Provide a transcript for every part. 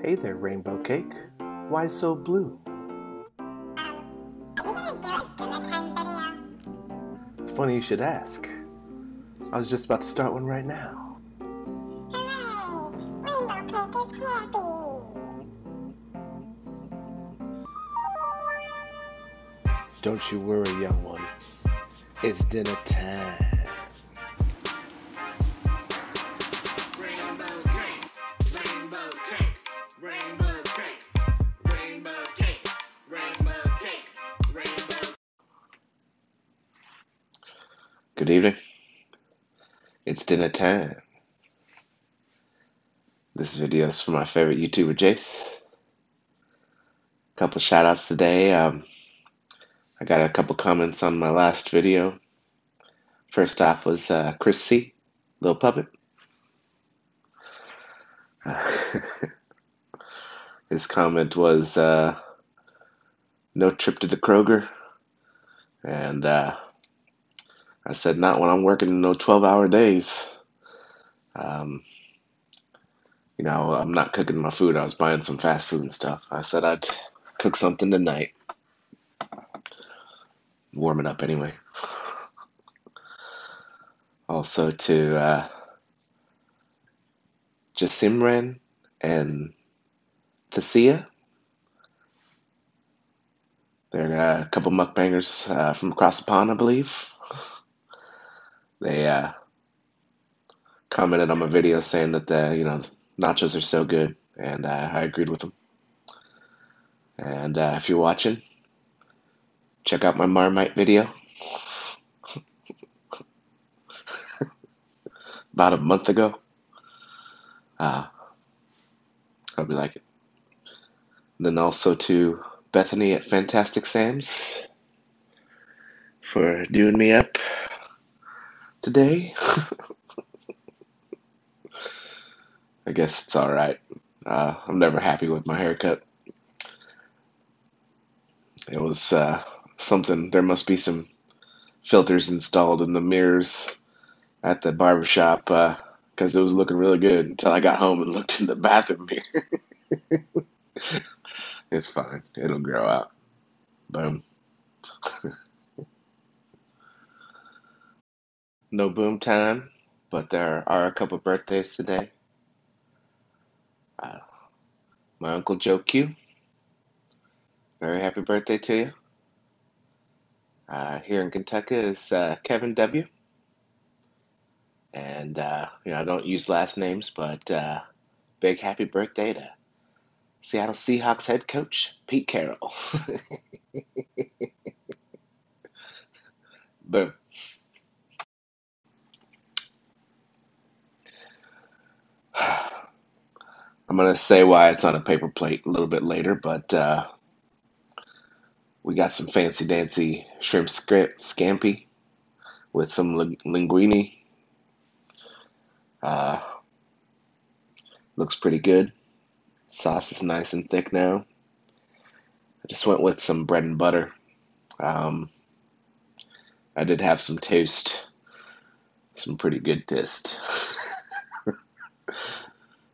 Hey there, Rainbow Cake. Why so blue? It's funny you should ask. I was just about to start one right now. Hooray! Rainbow Cake is happy! Don't you worry, young one. It's dinner time. Good evening. It's dinner time. This video is for my favorite YouTuber, Jace. A couple shout outs today. I got a couple comments on my last video. First off was Chris C, Lil Puppet. His comment was no trip to the Kroger, and I said, not when I'm working no 12-hour days. You know, I'm not cooking my food. I was buying some fast food and stuff. I said I'd cook something tonight. Warm it up anyway. Also to Jasimran and Tasia. They're a couple mukbangers from across the pond, I believe. They commented on my video saying that the nachos are so good, and I agreed with them. And if you're watching, check out my Marmite video. About a month ago. Hope you like it. And then also to Bethany at Fantastic Sam's for doing me up today. I guess it's alright. I'm never happy with my haircut. It was something. There must be some filters installed in the mirrors at the barbershop because it was looking really good until I got home and looked in the bathroom mirror. It's fine. It'll grow out. Boom. No boom time, but there are a couple birthdays today. My Uncle Joe Q, very happy birthday to you. Here in Kentucky is Kevin W. And, I don't use last names, but big happy birthday to Seattle Seahawks head coach, Pete Carroll. Boom. I'm going to say why it's on a paper plate a little bit later, but we got some fancy dancy shrimp scampi with some linguine. Looks pretty good. Sauce is nice and thick now. I just went with some bread and butter. I did have some toast. Some pretty good toast.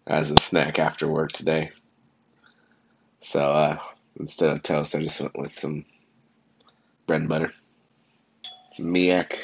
As a snack after work today. So instead of toast, I just went with some bread and butter, some miak.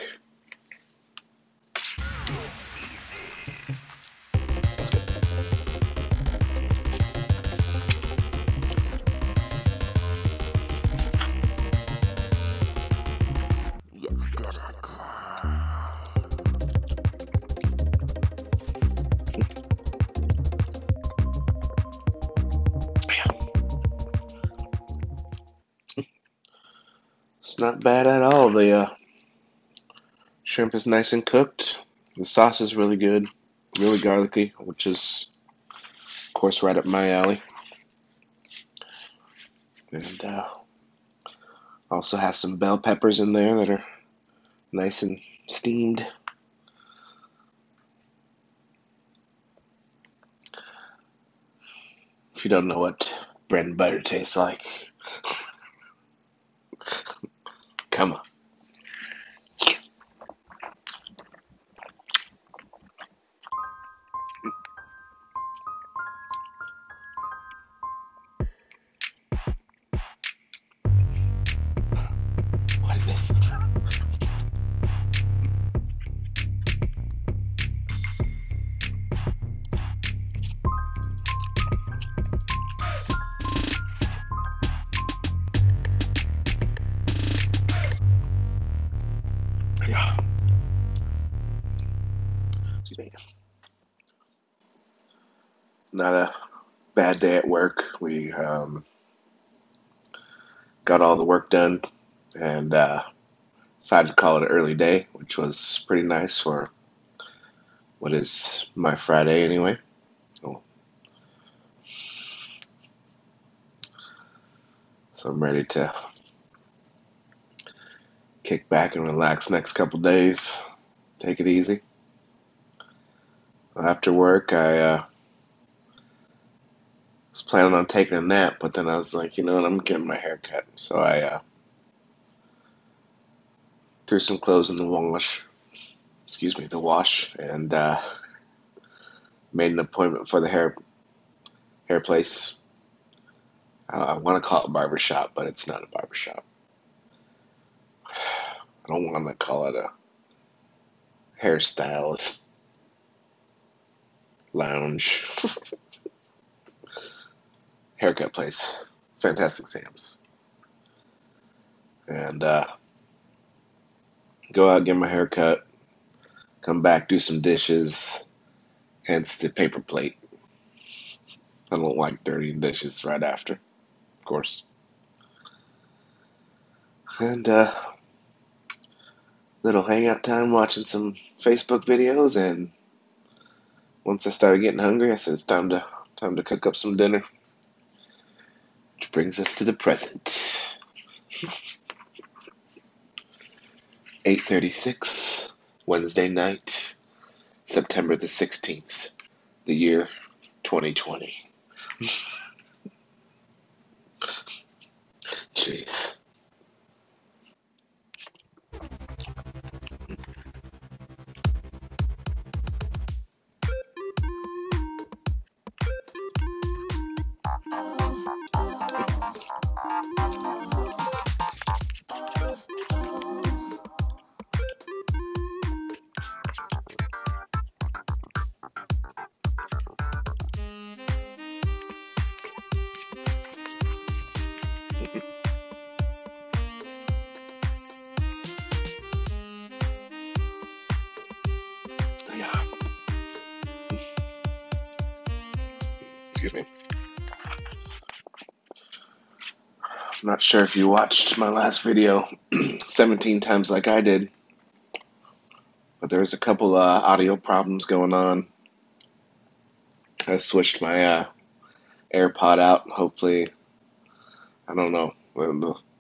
Not bad at all. The shrimp is nice and cooked. The sauce is really good, really garlicky, which is, of course, right up my alley. And also has some bell peppers in there that are nice and steamed. If you don't know what bread and butter tastes like, come on. not a bad day at work. We got all the work done and decided to call it an early day, which was pretty nice for what is my Friday anyway. So I'm ready to kick back and relax next couple days. Take it easy. After work, I was planning on taking a nap, but then I was like, you know what, I'm getting my hair cut. So I threw some clothes in the wash. And made an appointment for the hair place. I want to call it a barbershop, but it's not a barbershop. I don't want to call it a hairstylist lounge. Haircut place. Fantastic Sam's. And go out, get my haircut, come back, do some dishes, hence the paper plate. I don't like dirty dishes right after. Course. And little hangout time watching some Facebook videos, and once I started getting hungry I said it's time to cook up some dinner. Which brings us to the present. 8:36 Wednesday night, September the 16th, the year 2020. Jeez. Excuse me. I'm not sure if you watched my last video 17 times like I did, but there was a couple audio problems going on. I switched my AirPod out. Hopefully, I don't know.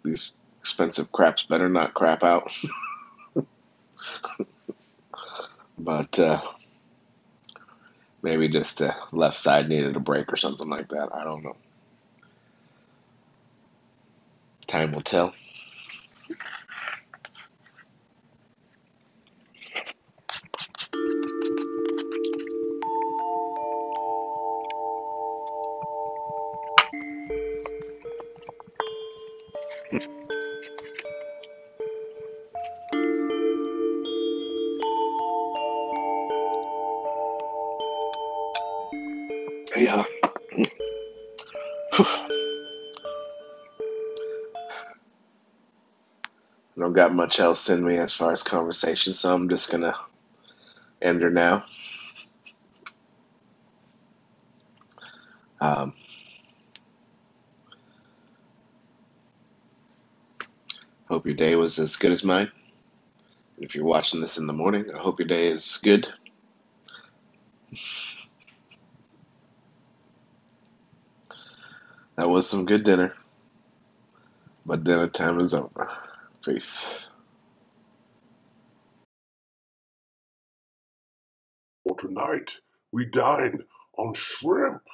These expensive craps better not crap out. But maybe just the left side needed a break or something like that. I don't know. Time will tell. Yeah. I don't got much else in me as far as conversation, so I'm just going to end her now. Hope your day was as good as mine. If you're watching this in the morning, I hope your day is good. That was some good dinner, but dinner time is over. Peace. Well, tonight we dine on shrimp.